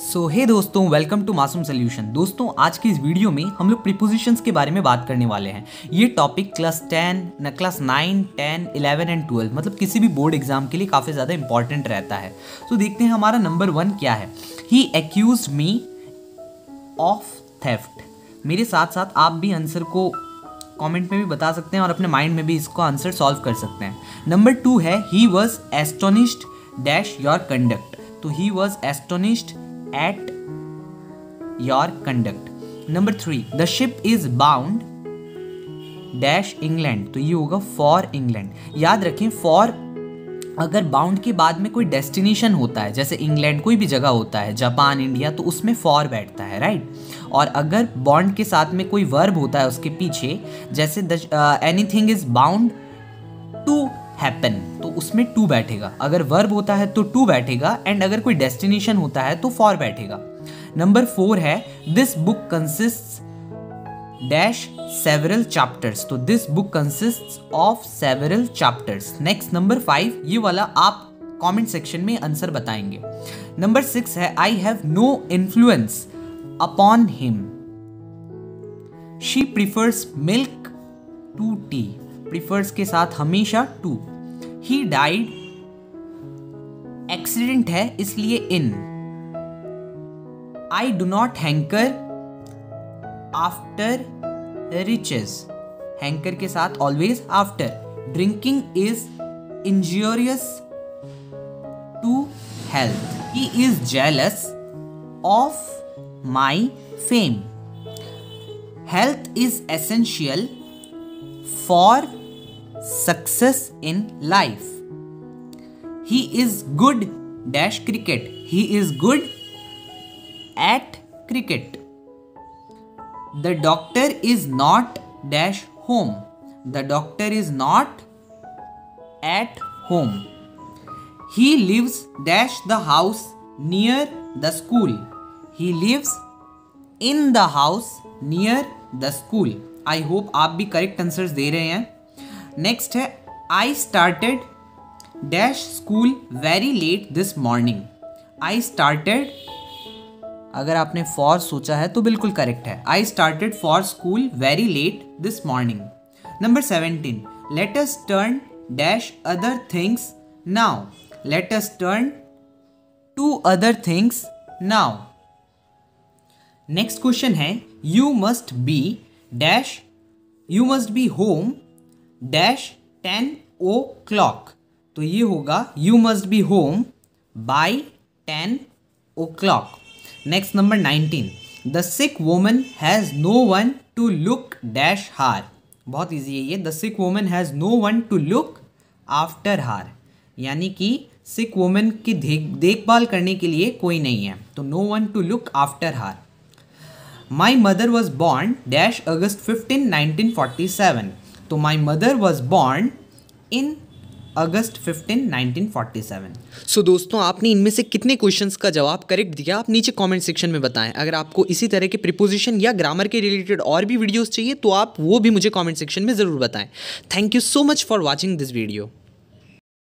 सो हे दोस्तों, welcome to मासूम solution. दोस्तों, आज की इस वीडियो में हम लोग प्रीपोजिशंस के बारे में बात करने वाले हैं। ये टॉपिक क्लास 9, 10, 11 एंड 12 मतलब किसी भी बोर्ड एग्जाम के लिए काफ़ी ज़्यादा इंपॉर्टेंट रहता है। तो देखते हैं हमारा नंबर 1 क्या है। He accused me of theft. मेरे साथ साथ आप भी आंसर को कमेंट में भी बता सकते हैं और अपने माइंड में भी इसको आंसर सॉल्व कर सकते हैं। नंबर 2 है he was astonished dash your conduct. तो he was astonished at your conduct. Number 3 the ship is bound dash England. तो ये होगा फॉर इंग्लैंड। याद रखें, फॉर अगर बाउंड के बाद में कोई डेस्टिनेशन होता है, जैसे इंग्लैंड कोई भी जगह होता है, जापान, इंडिया, तो उसमें फॉर बैठता है, राइट। और अगर बॉन्ड के साथ में कोई वर्ब होता है उसके पीछे, जैसे anything is bound to happen, तो उसमें टू बैठेगा। अगर वर्ब होता है तो टू बैठेगा, एंड अगर कोई डेस्टिनेशन होता है तो फॉर बैठेगा। नंबर 4 है this book consists dash several chapters. तो this book consists of several chapters. Next number 5, ये वाला आप कमेंट सेक्शन में आंसर बताएंगे। नंबर 6 है I have no influence upon him. She prefers milk to tea. Prefers के साथ हमेशा टू। ही डाइड एक्सीडेंट है इसलिए in. I do not hanker after riches. Hanker के साथ always after. Drinking is injurious to health. He is jealous of my fame. Health is essential for success in life. He is good dash cricket. He is good at cricket. The doctor is not dash home. The doctor is not at home. He lives dash the house near the school. He lives in the house near the school. I hope आप भी correct answers दे रहे हैं। Next है I started dash school very late this morning. I started, अगर आपने for सोचा है तो बिल्कुल करेक्ट है। I started for school very late this morning. Number 17 let us turn dash other things now. Let us turn to other things now. Next question है you must be home dash 10 o'clock। तो ये होगा you must be home by 10 o'clock। Next number 19 the sick woman has no one to look dash her. बहुत easy है ये। The sick woman has no one to look after her, यानी कि सिक woman की देखभाल करने के लिए कोई नहीं है, तो no one to look after her. My mother was born dash August 15, 1947। तो my mother was born in August 15, 1947। So दोस्तों, आपने इनमें से कितने क्वेश्चंस का जवाब करेक्ट दिया, आप नीचे कमेंट सेक्शन में बताएं। अगर आपको इसी तरह के प्रीपोजिशन या ग्रामर के रिलेटेड और भी वीडियोस चाहिए तो आप वो भी मुझे कमेंट सेक्शन में ज़रूर बताएं। Thank you so much for watching this video.